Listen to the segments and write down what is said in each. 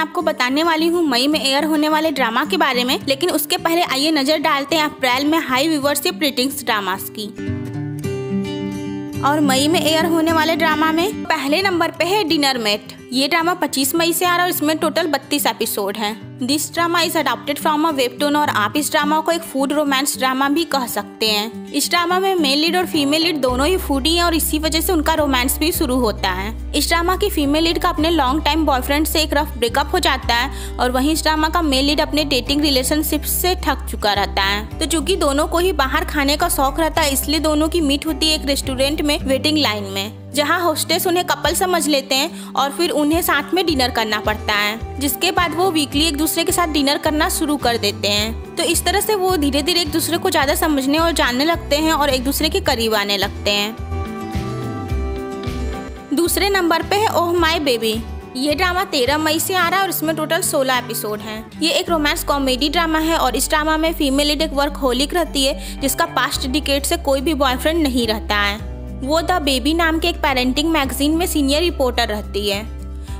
मैं आपको बताने वाली हूँ मई में एयर होने वाले ड्रामा के बारे में, लेकिन उसके पहले आइए नजर डालते हैं अप्रैल में हाई व्यूअरशिप रेटिंग्स ड्रामास की। और मई में एयर होने वाले ड्रामा में पहले नंबर पे है डिनर मेट। ये ड्रामा 25 मई से आ रहा है और इसमें टोटल 32 एपिसोड हैं। This drama is adopted from a webtoon और आप इस ड्रामा को एक फूड रोमांस ड्रामा भी कह सकते हैं। इस ड्रामा में मेल लीड और फीमेल लीड दोनों ही फूडी हैं और इसी वजह से उनका रोमांस भी शुरू होता है। इस ड्रामा की फीमेल लीड का अपने लॉन्ग टाइम बॉयफ्रेंड से एक रफ ब्रेकअप हो जाता है और वहीं इस ड्रामा का मेल लीड अपने डेटिंग रिलेशनशिप से थक चुका रहता है। तो चूंकि दोनों को ही बाहर खाने का शौक रहता है, इसलिए दोनों की मीट होती है एक रेस्टोरेंट में वेटिंग लाइन में, जहां होस्टेस उन्हें कपल समझ लेते हैं और फिर उन्हें साथ में डिनर करना पड़ता है, जिसके बाद वो वीकली एक दूसरे के साथ डिनर करना शुरू कर देते हैं। तो इस तरह से वो धीरे धीरे एक दूसरे को ज्यादा समझने और जानने लगते हैं और एक दूसरे के करीब आने लगते हैं। दूसरे नंबर पे है ओह माय बेबी। ये ड्रामा 13 मई से आ रहा है और इसमें टोटल 16 एपिसोड हैं। ये एक रोमांस कॉमेडी ड्रामा है और इस ड्रामा में फीमेल लीड एक वर्कहोलिक रहती है जिसका पास्ट डिकेड से कोई भी बॉयफ्रेंड नहीं रहता है। वो द बेबी नाम के एक पेरेंटिंग मैगजीन में सीनियर रिपोर्टर रहती है।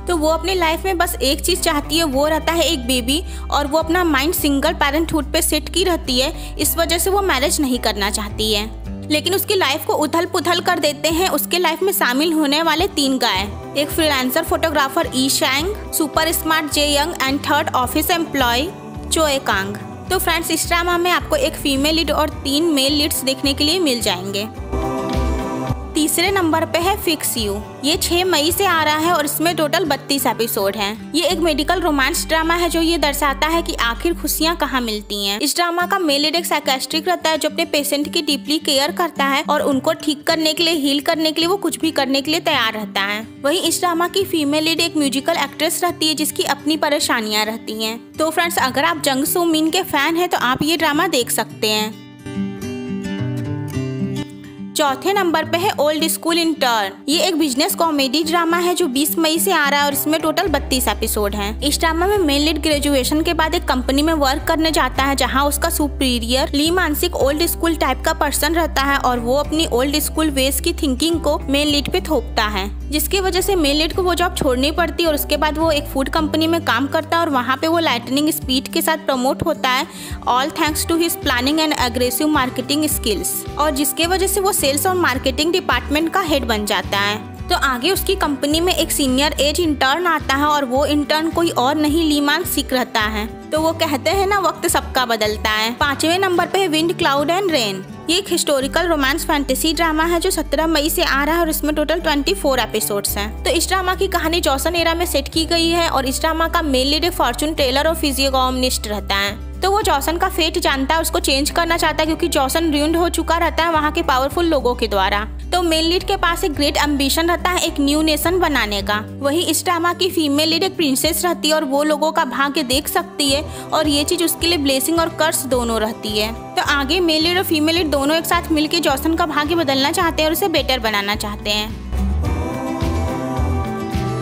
तो वो अपने लाइफ में बस एक चीज़ चाहती है, वो रहता है एक बेबी, और वो अपना माइंड सिंगल पेरेंटहुड पे सेट की रहती है। इस वजह से वो मैरिज नहीं करना चाहती है, लेकिन उसकी लाइफ को उथल पुथल कर देते हैं उसके लाइफ में शामिल होने वाले 3 गाय, एक freelancer photographer E शैंग, super smart J young and third office employ चोए कांग। तो फ्रेंड्स, इस ड्रामा में आपको एक फीमेल लीड और 3 मेल लीड्स देखने के लिए मिल जाएंगे। तीसरे नंबर पे है फिक्स यू। ये 6 मई से आ रहा है और इसमें टोटल 32 एपिसोड हैं। ये एक मेडिकल रोमांस ड्रामा है जो ये दर्शाता है कि आखिर खुशियां कहाँ मिलती हैं। इस ड्रामा का मेल लीड एक साइकेट्रिस्ट रहता है जो अपने पेशेंट की डीपली केयर करता है और उनको ठीक करने के लिए, हील करने के लिए वो कुछ भी करने के लिए तैयार रहता है। वहीं इस ड्रामा की फीमेल लीड एक म्यूजिकल एक्ट्रेस रहती है जिसकी अपनी परेशानियाँ रहती है। तो फ्रेंड्स, अगर आप जंग सू मिन के फैन है तो आप ये ड्रामा देख सकते हैं। चौथे नंबर पे है ओल्ड स्कूल इन टर्न। ये एक बिजनेस कॉमेडी ड्रामा है जो 20 मई से आ रहा है और इसमें टोटल 32 एपिसोड हैं। इस ड्रामा में मेल लीड ग्रेजुएशन के बाद एक कंपनी में वर्क करने जाता है जहां उसका सुपीरियर ली मानसिक ओल्ड स्कूल टाइप का पर्सन रहता है और वो अपनी ओल्ड स्कूल वेज की थिंकिंग को मेल लीड पे थोपता है, जिसकी वजह से मेल लीड को वो जॉब छोड़नी पड़ती है और उसके बाद वो एक फूड कंपनी में काम करता है और वहाँ पे वो लाइटनिंग स्पीड के साथ प्रमोट होता है, all thanks to his planning and aggressive marketing skills, और जिसके वजह से वो सेल्स और मार्केटिंग डिपार्टमेंट का हेड बन जाता है। तो आगे उसकी कंपनी में एक सीनियर एज इंटर्न आता है और वो इंटर्न कोई और नहीं लीमान सीख रहता है। तो वो कहते हैं ना, वक्त सबका बदलता है। पांचवें नंबर पे है विंड क्लाउड एंड रेन। ये एक हिस्टोरिकल रोमांस फैंटेसी ड्रामा है जो 17 मई से आ रहा है और इसमें टोटल 24 एपिसोड्स हैं। तो इस ड्रामा की कहानी जॉसन एरा में सेट की गई है और इस ड्रामा का मेल लीड फॉर्चून टेलर और फिजियोगॉमिस्ट रहता है। तो वो जॉसन का फेट जानता है, उसको चेंज करना चाहता है क्योंकि जॉसन रूइंड हो चुका रहता है वहाँ के पावरफुल लोगों के द्वारा। तो मेल लीड के पास एक ग्रेट एम्बिशन रहता है एक न्यू नेशन बनाने का। वहीं इस ड्रामा की फीमेल लीड एक प्रिंसेस रहती है और वो लोगों का भाग्य देख सकती है और ये चीज उसके लिए ब्लेसिंग और कर्स दोनों रहती है। तो आगे मेल लीड और फीमेल लीड दोनों एक साथ मिलकर जॉसन का भाग्य बदलना चाहते हैं और उसे बेटर बनाना चाहते हैं।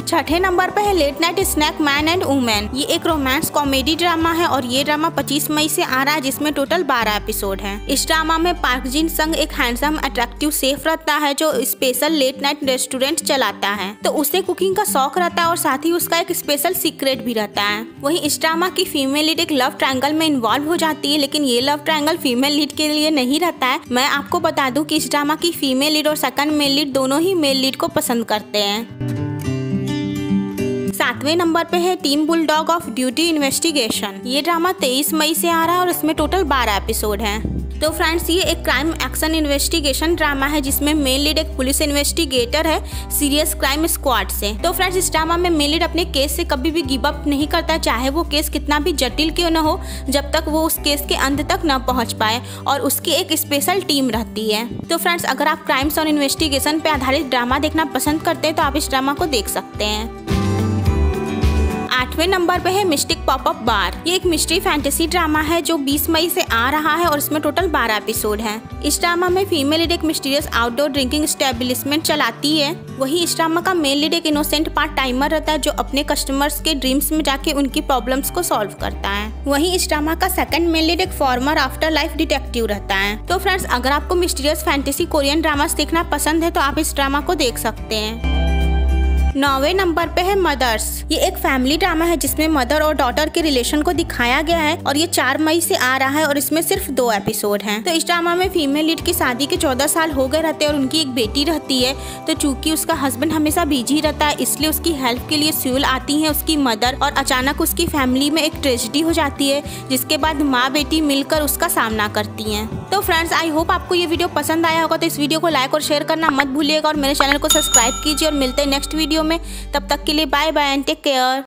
छठे नंबर पर है late night snack man and women. ये एक रोमांस कॉमेडी ड्रामा है और ये ड्रामा 25 मई से आ रहा है जिसमें टोटल 12 एपिसोड हैं। इस ड्रामा में पार्क जिन संग एक हैंडसम अट्रैक्टिव शेफ रहता है जो स्पेशल लेट नाइट रेस्टोरेंट चलाता है। तो उसे कुकिंग का शौक रहता है और साथ ही उसका एक स्पेशल सीक्रेट भी रहता है। वहीं इस ड्रामा की फीमेल लीड एक लव ट्रायंगल में इन्वॉल्व हो जाती है, लेकिन ये लव ट्रायंगल फीमेल लीड के लिए नहीं रहता है। मैं आपको बता दूं कि इस ड्रामा की फीमेल लीड और सेकंड मेल लीड दोनों ही मेल लीड को पसंद करते हैं। सातवें नंबर पे है team bulldog off duty investigation. ये ड्रामा 23 मई से आ रहा है और इसमें टोटल 12 एपिसोड हैं। तो फ्रेंड्स, ये एक क्राइम एक्शन इन्वेस्टिगेशन ड्रामा है जिसमें मेल लीड एक पुलिस इन्वेस्टिगेटर है सीरियस क्राइम स्क्वाड से। तो फ्रेंड्स, इस ड्रामा में मेल लीड अपने केस से कभी भी गिव अप नहीं करता, चाहे वो केस कितना भी जटिल क्यों न हो, जब तक वो उस केस के अंत तक न पहुँच पाए, और उसकी एक स्पेशल टीम रहती है। तो फ्रेंड्स, अगर आप क्राइम्स और इन्वेस्टिगेशन पे आधारित ड्रामा देखना पसंद करते हैं तो आप इस ड्रामा को देख सकते हैं। 8वें नंबर पे है मिस्टिक पॉपअप बार। ये एक मिस्ट्री फैंटेसी ड्रामा है जो 20 मई से आ रहा है और इसमें टोटल 12 एपिसोड हैं। इस ड्रामा में फीमेल लीड एक मिस्टीरियस आउटडोर ड्रिंकिंग एस्टेब्लिशमेंट चलाती है। वहीं इस ड्रामा का मेल लीड एक इनोसेंट पार्ट टाइमर रहता है जो अपने कस्टमर्स के ड्रीम्स में जाके उनकी प्रॉब्लम्स को सॉल्व करता है। वहीं इस ड्रामा का सेकंड मेल लीड एक फॉर्मर आफ्टर लाइफ डिटेक्टिव रहता है। तो फ्रेंड्स, अगर आपको मिस्टीरियस फैंटेसी कोरियन ड्रामास देखना पसंद है तो आप इस ड्रामा को देख सकते हैं। नौवे नंबर पे है मदर्स। ये एक फैमिली ड्रामा है जिसमें मदर और डॉटर के रिलेशन को दिखाया गया है और ये 4 मई से आ रहा है और इसमें सिर्फ 2 एपिसोड हैं। तो इस ड्रामा में फीमेल लीड की शादी के 14 साल हो गए रहते हैं और उनकी एक बेटी रहती है। तो चूंकि उसका हस्बैंड हमेशा बिजी रहता है इसलिए उसकी हेल्प के लिए सिविल आती है उसकी मदर और अचानक उसकी फैमिली में एक ट्रेजेडी हो जाती है जिसके बाद माँ बेटी मिलकर उसका सामना करती है। तो फ्रेंड्स आई होप आपको ये वीडियो पसंद आया होगा। तो इस वीडियो को लाइक और शेयर करना मत भूलिएगा और मेरे चैनल को सब्सक्राइब कीजिए और मिलते हैं नेक्स्ट वीडियो में। तब तक के लिए bye bye and take care.